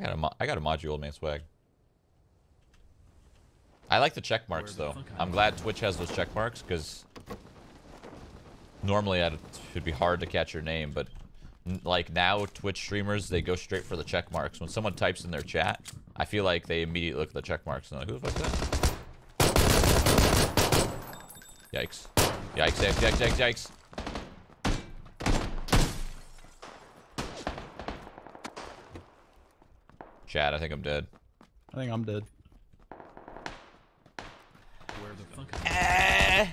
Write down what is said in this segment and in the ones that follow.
I gotta mod you, old man swag. I like the check marks though. I'm glad Twitch has those check marks because normally it would be hard to catch your name, but like now Twitch streamers, they go straight for the check marks. When someone types in their chat, I feel like they immediately look at the check marks and they're like, who the fuck is that? Yikes. Yikes, yikes, yikes, yikes, yikes. Chad, I think I'm dead. I think I'm dead. Where the fuck is that?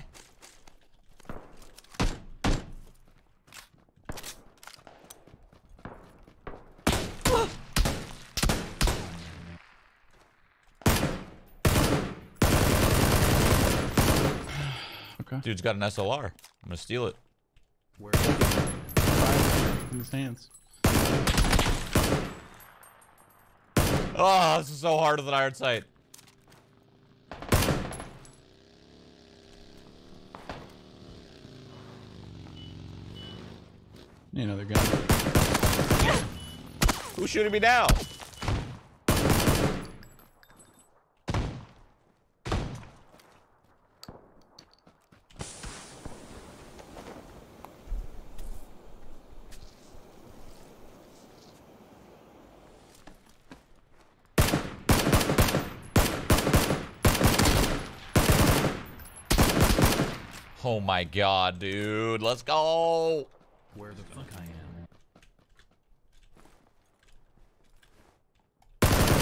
Dude's got an SLR. I'm gonna steal it. Where? In his hands. Oh, this is so hard with an iron sight. Need another gun. Who's shooting me now? Oh my god, dude. Let's go. Where the fuck I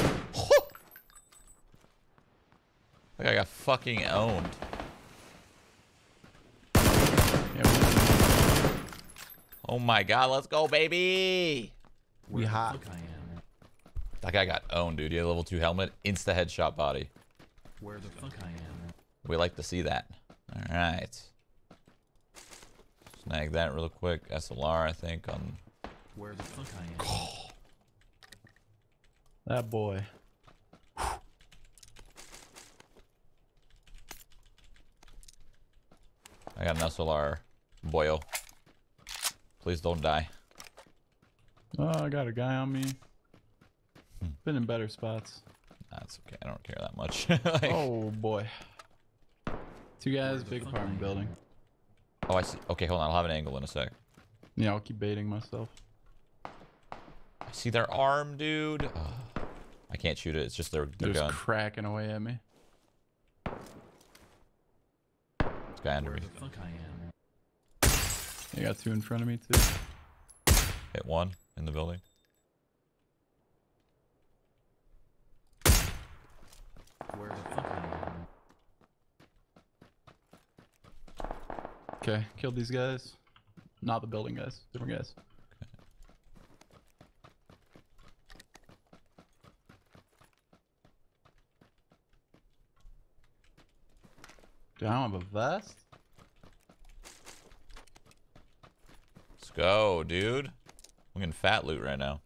am. Like I got fucking owned. Oh my god, let's go, baby. We hot. That guy got owned, dude. He had a level 2 helmet. Insta headshot body. Where the fuck I am. We like to see that. Alright. Snag that real quick. SLR, I think, on... Where the fuck I am. Oh. That boy. I got an SLR. Boyo. Please don't die. Oh, I got a guy on me. Been in better spots. That's okay. I don't care that much. Like, oh, boy. 2 guys, big apartment building. Oh, I see. Okay, hold on. I'll have an angle in a sec. Yeah, I'll keep baiting myself. I see their arm, dude. Oh, I can't shoot it. It's just their gun. Just cracking away at me. This guy under me. Where the fuck I am. They got 2 in front of me, too. Hit 1 in the building. Where the fuck I am. Okay, killed these guys. Not the building guys, different guys. Okay. Dude, I don't have a vest. Let's go, dude. I'm getting fat loot right now.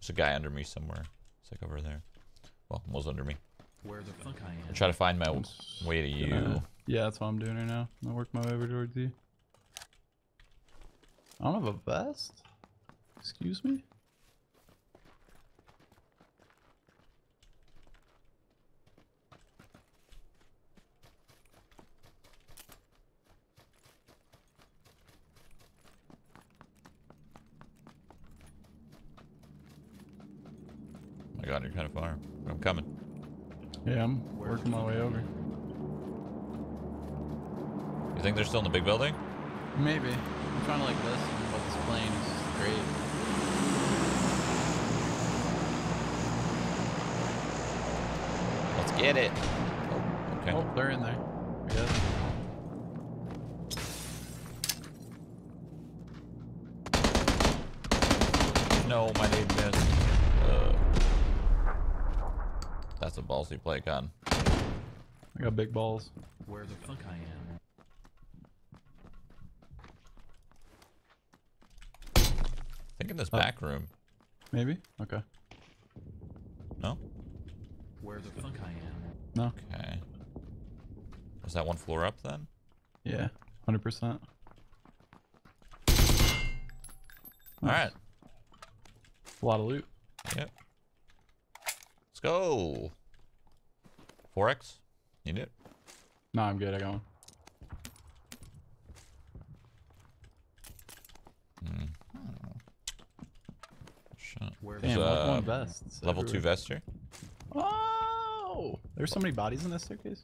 There's a guy under me somewhere. It's like over there. Well, was under me. Where the fuck I am. I'll try to find my way to you. Yeah, that's what I'm doing right now. I'll work my way over towards you. I don't have a vest? Excuse me? Oh my god, you're kind of far. I'm coming. Yeah, I'm working my way over. You think they're still in the big building? Maybe. I'm trying to like this, but this plane is just great. Let's get it. Oh, okay. Oh, they're in there. Yes. No, my name missed. That's a ballsy play gun. I got big balls. Where the fuck I am. I think in this back room. Maybe? Okay. No? Where the fuck I am. No. Okay. Was that 1 floor up then? Yeah, 100%. Alright. A lot of loot. Yep. go. 4x? Need it? No, I'm good. I got one. I don't know. Shit. There's a vests level everywhere. 2 vest here. Oh! There's so many bodies in this staircase.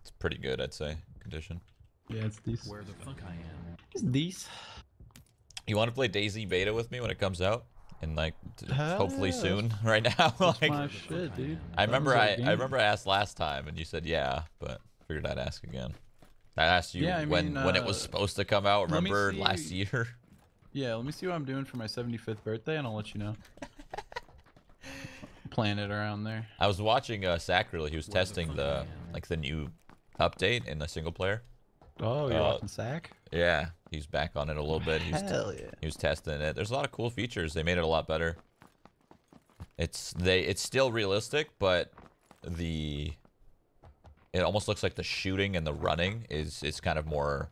It's pretty good, I'd say. Condition. Yeah, it's these. Where the fuck I am? It's these. You want to play DayZ beta with me when it comes out? And like, hopefully soon. Right now, like, my shit, dude. I remember I asked last time, and you said yeah, but figured I'd ask again. I asked you when it was supposed to come out. Remember last year? Yeah, let me see what I'm doing for my 75th birthday, and I'll let you know. Plan it around there. I was watching Sacrilege. He was testing the like the new update in the single player. Oh, you're watching Sac? Yeah, he's back on it a little bit. Hell yeah. He was testing it. There's a lot of cool features. They made it a lot better. It's still realistic, but it almost looks like the shooting and the running is kind of more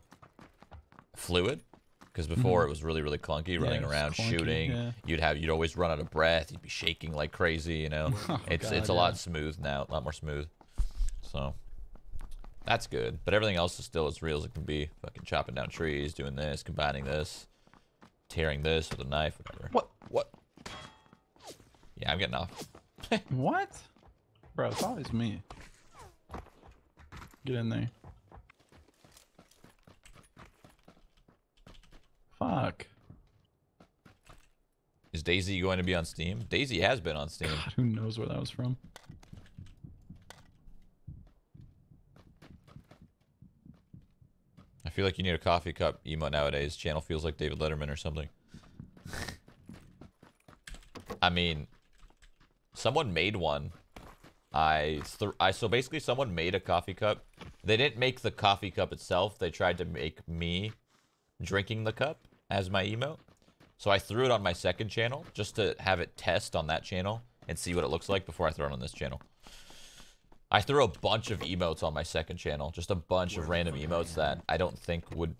fluid. Because before it was really clunky, running around, clunky, shooting. Yeah. You'd always run out of breath. You'd be shaking like crazy. You know, it's a lot smooth now, a lot more smooth. So that's good. But everything else is still as real as it can be. Fucking chopping down trees, doing this, combining this, tearing this with a knife, whatever. What? Yeah, I'm getting off. What? Bro, it's always me. Get in there. Fuck. Is DayZ going to be on Steam? DayZ has been on Steam. God, who knows where that was from? I feel like you need a coffee cup emote nowadays. Channel feels like David Letterman or something. I mean, someone made one. So basically someone made a coffee cup. They didn't make the coffee cup itself. They tried to make me drinking the cup as my emote. So I threw it on my second channel just to have it test on that channel and see what it looks like before I throw it on this channel. I threw a bunch of emotes on my second channel, just a bunch of random emotes that I don't think would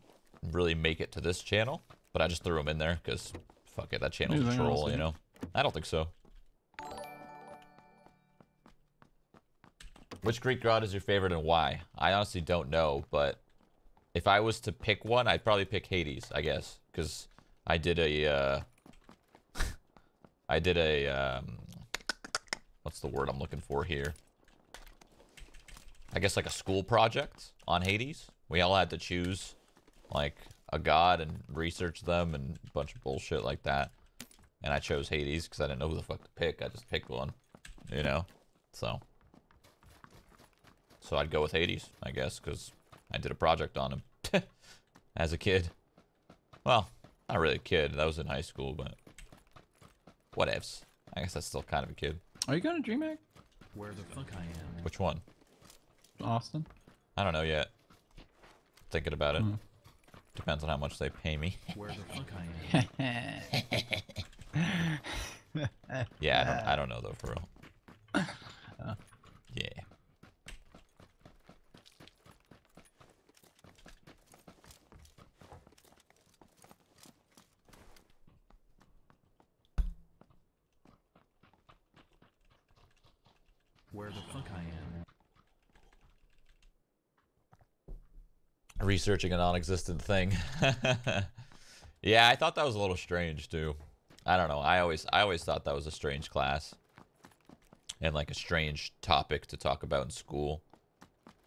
really make it to this channel, but I just threw them in there because fuck it, that channel's a troll, you know? I don't think so. Which Greek god is your favorite and why? I honestly don't know, but if I was to pick one, I'd probably pick Hades, I guess, because I did a, what's the word I'm looking for here? I guess like a school project on Hades. We all had to choose like a god and research them and a bunch of bullshit like that. And I chose Hades because I didn't know who the fuck to pick. I just picked one, you know? So I'd go with Hades, I guess, because I did a project on him as a kid. Well, not really a kid. That was in high school, but whatevs. I guess that's still kind of a kid. Are you going to DreamHack? Where the fuck I am? Which one? Austin? I don't know yet. Thinking about it. Depends on how much they pay me. Where the fuck I am? Yeah, I don't know though, for real. Yeah. Where the fuck I am? Researching a non-existent thing. Yeah, I thought that was a little strange too. I don't know. I always thought that was a strange class and like a strange topic to talk about in school,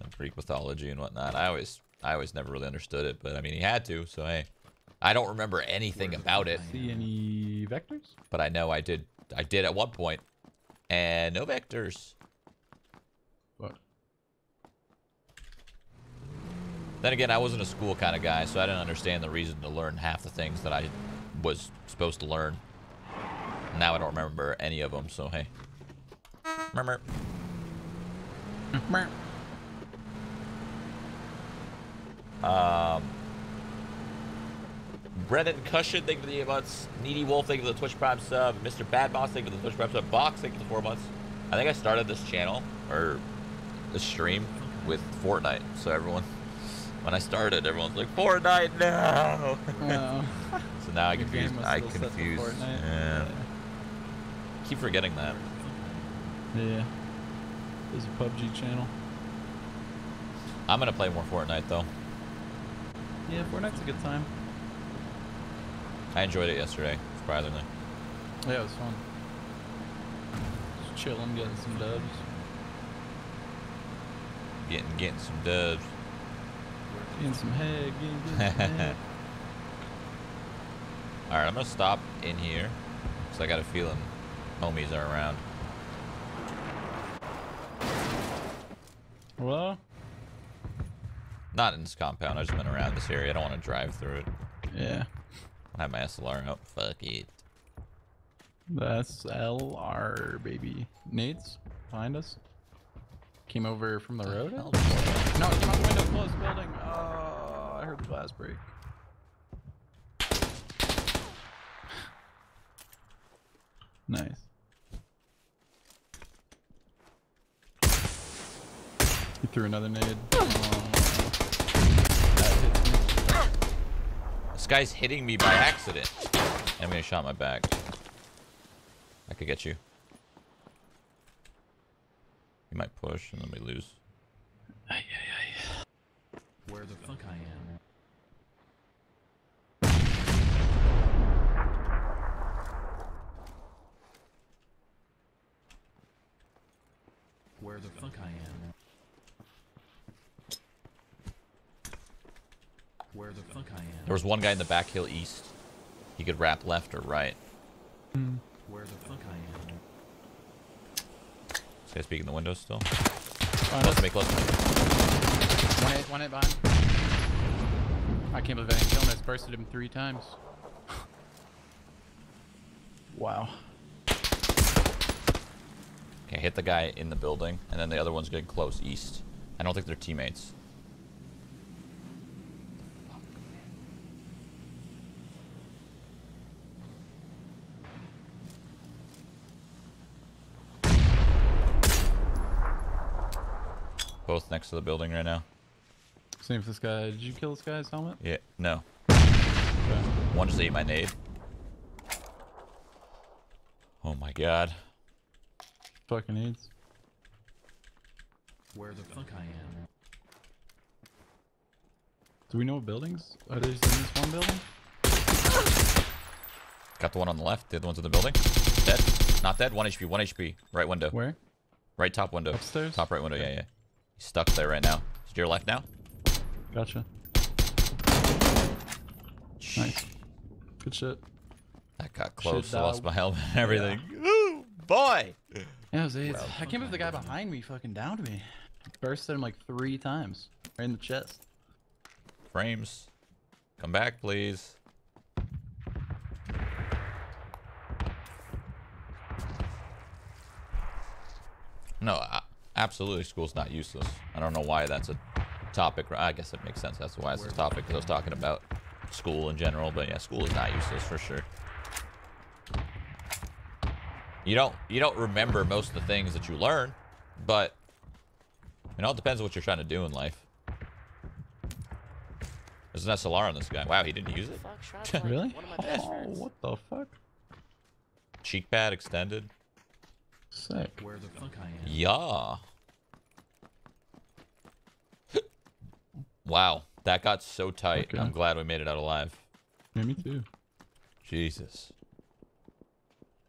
and Greek mythology and whatnot. I always never really understood it, but I mean he had to. So hey, I don't remember anything about it. See any vectors? But I know I did at one point, and no vectors. Then again, I wasn't a school kind of guy, so I didn't understand the reason to learn half the things that I was supposed to learn. Now I don't remember any of them, so hey. Murmur. Brennan Cushion, thank you for the 8 months. Needy Wolf, thank you for the Twitch Prime sub. Mr. Badmoss, thank you for the Twitch Prime sub. Box, thank you for the 4 months. I think I started this channel, or this stream, with Fortnite, so everyone... When I started, everyone's like, Fortnite, no! So Now I confused. Yeah. Keep forgetting that. Yeah. There's a PUBG channel. I'm gonna play more Fortnite though. Yeah, Fortnite's a good time. I enjoyed it yesterday, surprisingly. Yeah, it was fun. Just chilling, getting some dubs. Getting some dubs. Getting some head. Getting head. All right, I'm gonna stop in here, cause I got a feeling homies are around. Hello? Not in this compound. I just went around this area. I don't want to drive through it. Yeah. I have my SLR out. Fuck it. The SLR, baby. Nades behind us. Came over from the road. No, come on, window closed building. Oh, I heard the glass break. Nice. He threw another nade. This guy's hitting me by accident. I'm gonna shot my back. I could get you. You might push and then we lose. Aye, aye, aye. Where the fuck I am. Where the fuck I am. Where the fuck I am. There was one guy in the back hill east. He could wrap left or right. Mm. Where the fuck I am. This guy's peeking the window still. Close to me, close to me. One hit behind. I can't believe I didn't kill him. I bursted him 3 times. Wow. Okay, hit the guy in the building, and then the other one's getting close east. I don't think they're teammates. Both next to the building right now. Same for this guy. Did you kill this guy's helmet? Yeah, no. Okay. One just ate my nade. Oh my god. Fucking AIDS. Where the fuck I am. Do we know what buildings? Are they in this one building? Got the one on the left. The other one's in the building. Dead. Not dead. 1 HP. 1 HP. Right window. Where? Right top window. Upstairs? Top right window. Okay. Yeah, yeah. He's stuck there right now. Is to your left now? Gotcha. Nice. Good shit. That got close. Shit, I lost my helmet and everything. Yeah. Ooh, boy! Yeah, well, I can't believe the guy behind me fucking downed me. Bursted him like 3 times. Right in the chest. Frames. Come back, please. No, absolutely, school's not useless. I don't know why that's a topic. I guess it makes sense. That's why it's a topic, because I was talking about school in general. But yeah, school is not useless for sure. You don't remember most of the things that you learn, but it all depends on what you're trying to do in life. There's an SLR on this guy. Wow, he didn't use it. Really? Oh, what the fuck? Cheek pad extended. Sick. Where the fuck I am. Yeah. Wow, that got so tight. Okay. I'm glad we made it out alive. Yeah, me too. Jesus.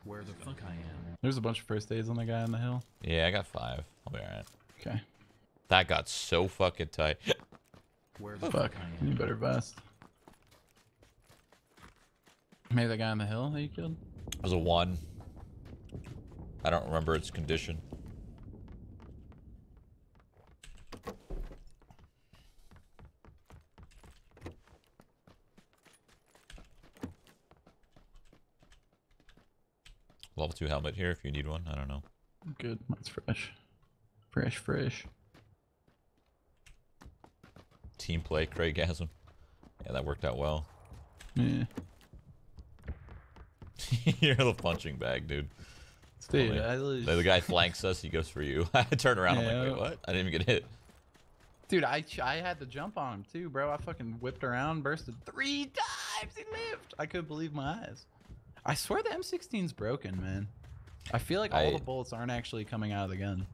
Where the fuck I am. There's a bunch of first aids on the guy on the hill. Yeah, I got 5. I'll be alright. Okay. That got so fucking tight. Where the fuck I am. You better best. Maybe the guy on the hill that you killed? It was a 1. I don't remember its condition. Level 2 helmet here if you need one. I don't know. Good. Mine's fresh. Fresh, fresh. Team play, Craigasm. Yeah, that worked out well. Yeah. You're the punching bag, dude. Dude, only, I lose. The guy flanks us, he goes for you. I turn around, yeah. I'm like, wait, what? I didn't even get hit. Dude, I had to jump on him too, bro. I fucking whipped around, bursted 3 times. times he lived. I couldn't believe my eyes. I swear the M16's broken, man. I feel like all the bullets aren't actually coming out of the gun.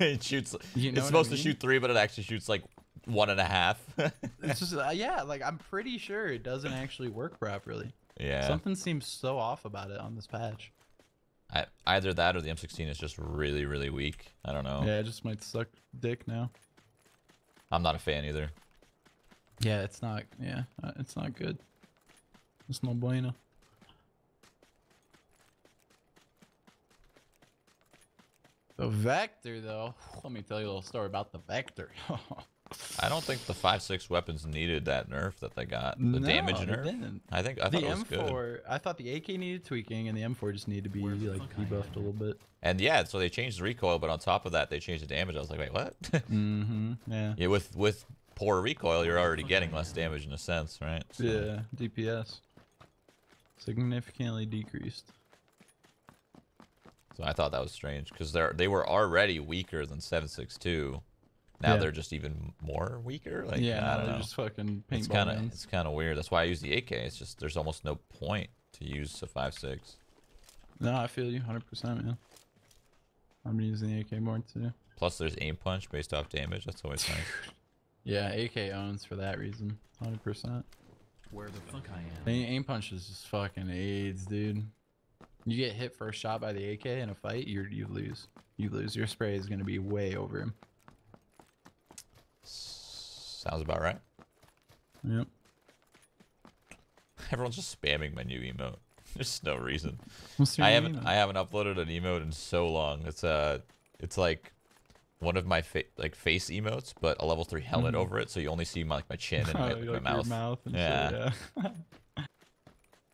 It shoots. You know it's supposed to shoot 3, but it actually shoots like 1.5. It's just yeah, like I'm pretty sure it doesn't actually work properly. Yeah. Something seems so off about it on this patch. Either that or the M16 is just really, really weak. I don't know. Yeah, it just might suck dick now. I'm not a fan either. Yeah, it's not. Yeah, it's not good. It's no bueno. The Vector, though. Let me tell you a little story about the Vector. I don't think the 5.6 weapons needed that nerf that they got. The damage nerf. Didn't. I thought it was good. I thought the AK needed tweaking, and the M4 just needed to be like debuffed a little bit. And yeah, so they changed the recoil, but on top of that, they changed the damage. I was like, wait, what? Mm-hmm. Yeah. Yeah. With poor recoil, you're already getting less damage in a sense, right? So. Yeah. DPS significantly decreased. So I thought that was strange because they were already weaker than 7.62. Now they're just even more weaker. Like, yeah, I don't know. Just fucking paintball. It's kind of weird. That's why I use the AK. It's just there's almost no point to use a 5.6. No, I feel you 100%, man. I'm using the AK more too. Plus, there's aim punch based off damage. That's always nice. Yeah, AK owns for that reason, 100%. Where the fuck I am? Aim punch is just fucking AIDS, dude. You get hit first shot by the AK in a fight, you lose. You lose. Your spray is gonna be way over him. Sounds about right. Yep. Everyone's just spamming my new emote. There's no reason. What's your emote? I haven't uploaded an emote in so long. It's like one of my face emotes, but a level 3 helmet over it, so you only see my chin and my mouth. And yeah. Shit, yeah.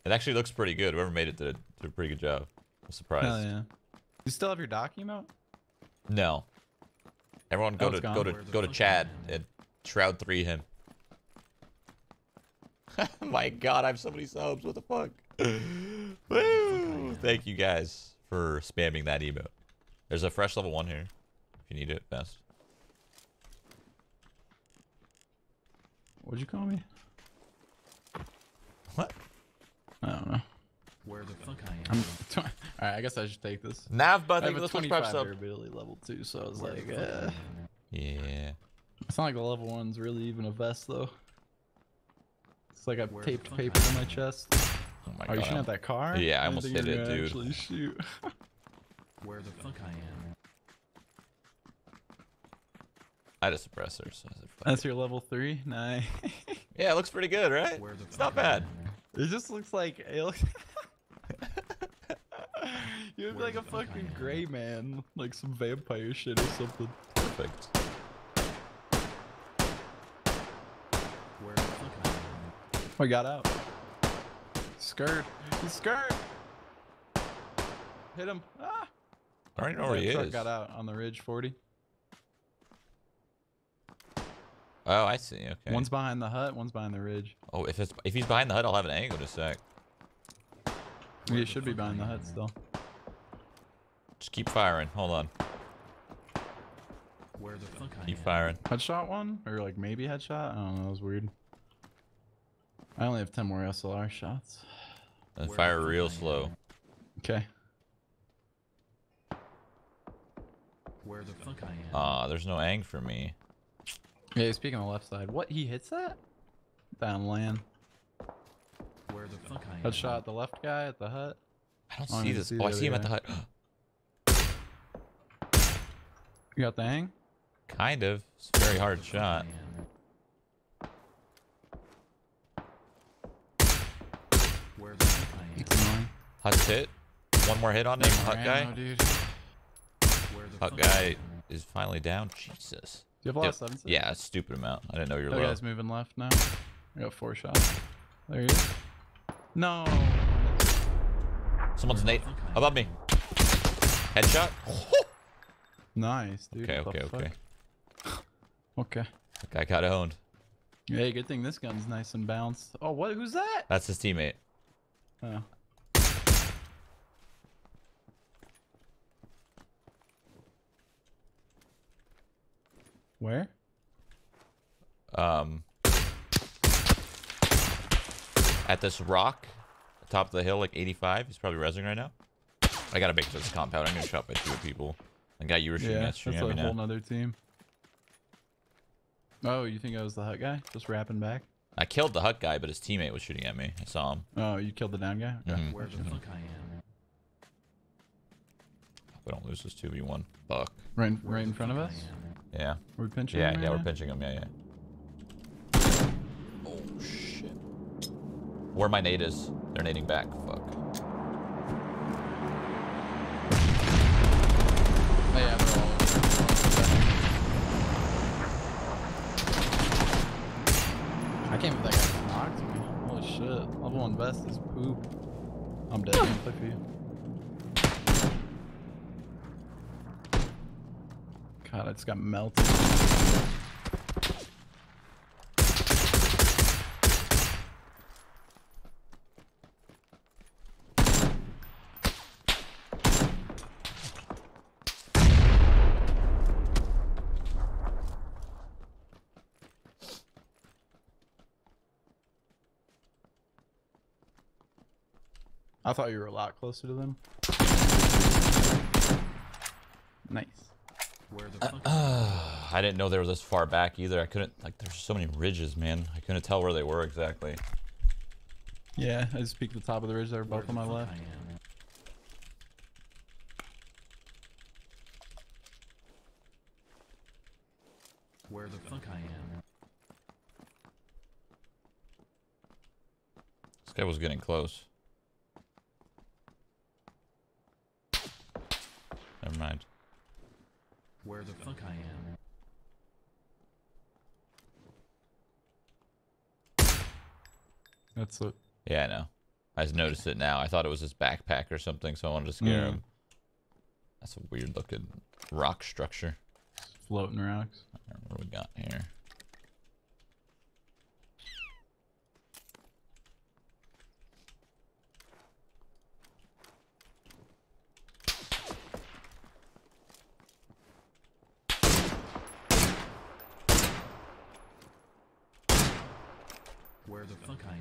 It actually looks pretty good. Whoever made it did a pretty good job. I'm surprised. Hell yeah. You still have your doc emote? No. Everyone go to Chad and Shroud 3 him. My God, I have so many subs. What the fuck? Woo! Thank you guys for spamming that emote. There's a fresh level 1 here. If you need it, best. What'd you call me? What? I don't know. Where the fuck I am? All right, I guess I should take this. Nav button. Let's push up. Ability level 2, so I was like, yeah. It's not like the level 1's really even a vest though. It's like I've taped paper to my chest. Oh my God! Are you shooting at that car? Yeah, I almost hit it, dude. Actually shoot. Where the fuck I am? I had a suppressor. So that's your level 3? Nice. Yeah, it looks pretty good, right? It's not bad. It just looks like you look like a fucking gray man, like some vampire shit or something. Perfect. I got out. Scared. He's scared. Hit him. Ah. I don't even know where he is. Got out on the ridge 40. Oh, I see. Okay. One's behind the hut. One's behind the ridge. Oh, if he's behind the hut, I'll have an angle in a sec. Yeah, he should be behind the hut still. Just keep firing. Hold on. Where the fuck keep firing. Headshot one or like maybe headshot. I don't know. That was weird. I only have 10 more SLR shots. And fire real slow. Okay. Where the fuck I am? Ah, there's no ang for me. Yeah, he's peeking on the left side. What? He hits that? Down land. Where the fuck I am? Headshot at the left guy at the hut. I don't see this. Oh, I see him at the hut. You got the hang? Kind of. It's a very hard shot. Where the fuck I am? Hut's hit. One more hit on him. Hut guy. Hut guy is finally down. Jesus. You have a lot of subs? Yeah, a stupid amount. I didn't know you were low. That guy's moving left now. I got 4 shots. There he is. No. Someone's nade. Above me. Headshot. Nice, dude. Okay, okay. That guy got owned. Hey, good thing this gun's nice and balanced. Oh, what? Who's that? That's his teammate. Oh. Where? at this rock, top of the hill, like 85. He's probably rezzing right now. I got a big this compound. I'm gonna shot by two people. The guy you were shooting at. That's like a whole nother team. Oh, you think I was the hut guy? Just rapping back? I killed the hut guy, but his teammate was shooting at me. I saw him. Oh, you killed the down guy? Okay. Mm-hmm. Where the fuck I am. We don't lose this 2v1. Fuck. Right in front of us? Yeah. We're pinching him? Yeah, we're pinching him. Yeah. Oh, shit. Where my nade is. They're nading back. Fuck. Oh, yeah, they're all over. I can't believe that guy knocked me. Holy shit. Level 1 vest is poop. I'm dead. I'm gonna play for you. God, I just got melted. I thought you were a lot closer to them. Nice. Where the fuck? I didn't know they were this far back either. I couldn't, like, there's so many ridges, man. I couldn't tell where they were exactly. Yeah, I just peeked the top of the ridge. They were both on my left. Where the fuck I am? This guy was getting close. Never mind. Where the fuck I am. That's it. Yeah, I know. I just noticed it now. I thought it was his backpack or something, so I wanted to scare him. That's a weird looking rock structure. Floating rocks. What do we got here? Where the fuck I am.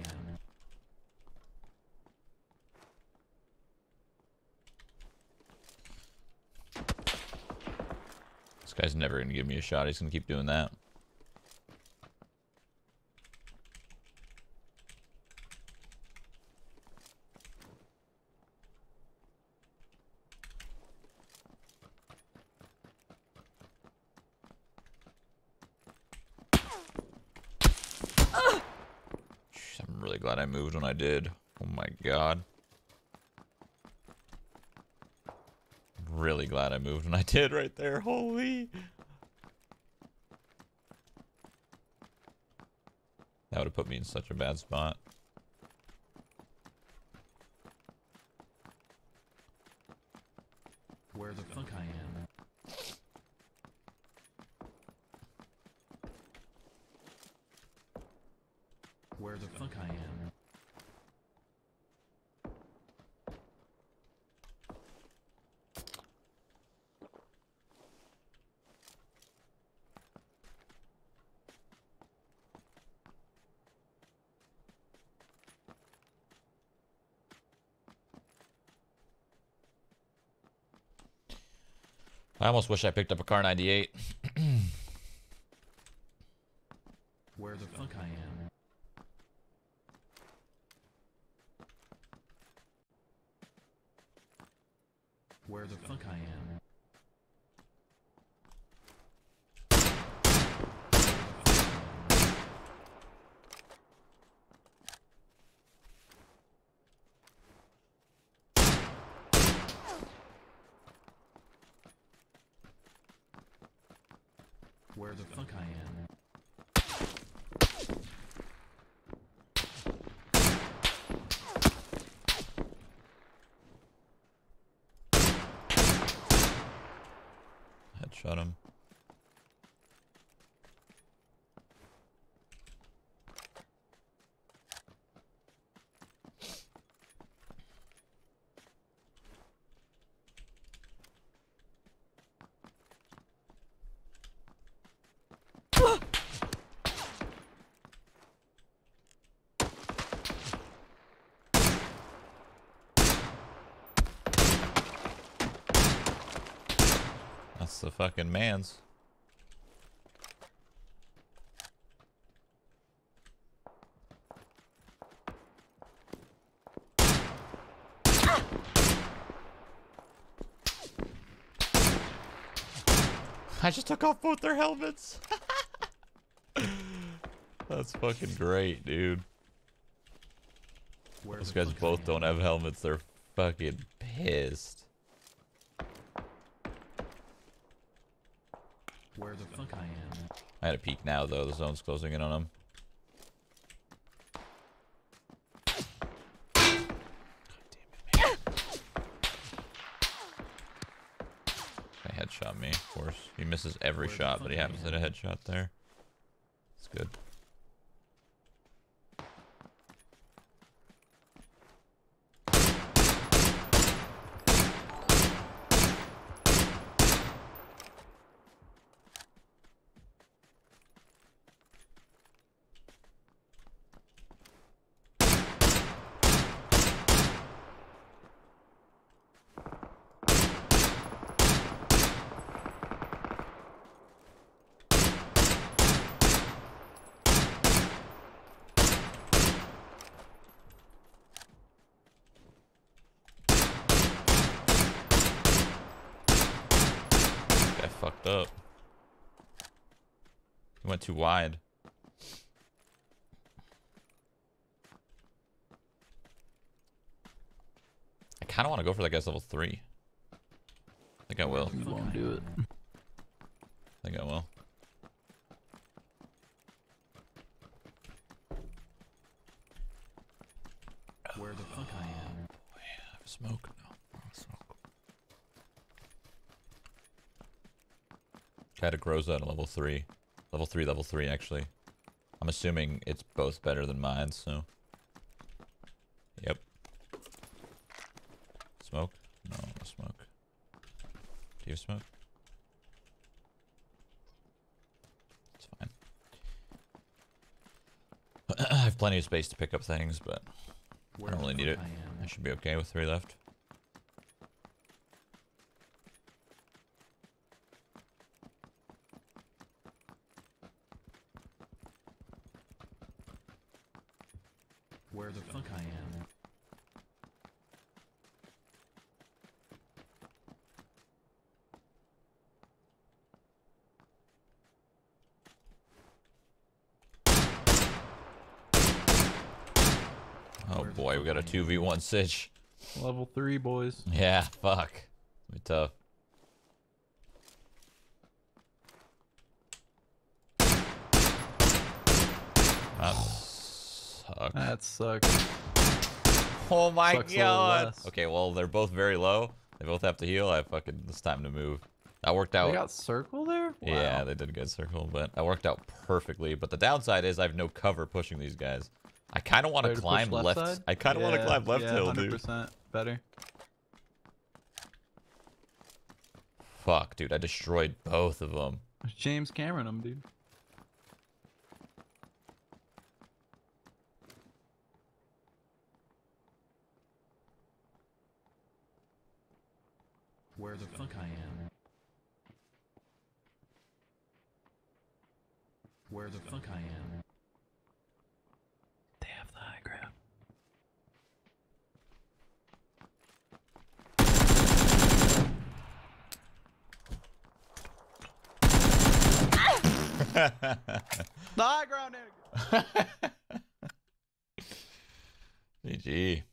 This guy's never gonna give me a shot. He's gonna keep doing that. Glad I moved when I did. Oh my god. Really glad I moved when I did right there. Holy. That would have put me in such a bad spot. Where the fuck I am. Where the fuck I am. I almost wish I picked up a car 98. Where the fuck I am. Where the fuck I am. Where the fuck I am. Shot him. the fucking man's. I just took off both their helmets. That's fucking great, dude. Those guys both don't have helmets. They're fucking pissed. Where the fuck I am? I had a peek now, though. The zone's closing in on them. Headshot me, of course. He misses every shot, but he happens to hit a headshot there. It's good. Fucked up. He went too wide. I kind of want to go for that guy's level 3. I think I will. You won't do it. I think I will. Where the fuck I am? Oh, yeah, I have smoke. I had a Groza at level 3. Level 3, actually. I'm assuming it's both better than mine, so. Yep. Smoke? No, no smoke. Do you have smoke? It's fine. I have plenty of space to pick up things, but I don't really need it. I should be okay with 3 left. Where the fuck I am? Oh boy, we got a 2v1 sitch. Level 3, boys. Yeah, fuck. It'll be tough. That sucks. Oh my god. Okay, well, they're both very low. They both have to heal. I fucking, it's time to move. That worked out. They got circle there? Wow. Yeah, they did good circle, but that worked out perfectly. But the downside is I have no cover pushing these guys. I kind of want to climb left. I kind of want to climb left hill, dude. 100% better. Fuck, dude. I destroyed both of them. James Cameron them, dude. Where the fuck I am? Where the fuck I am? They have the high ground. The high ground, nigga. GG.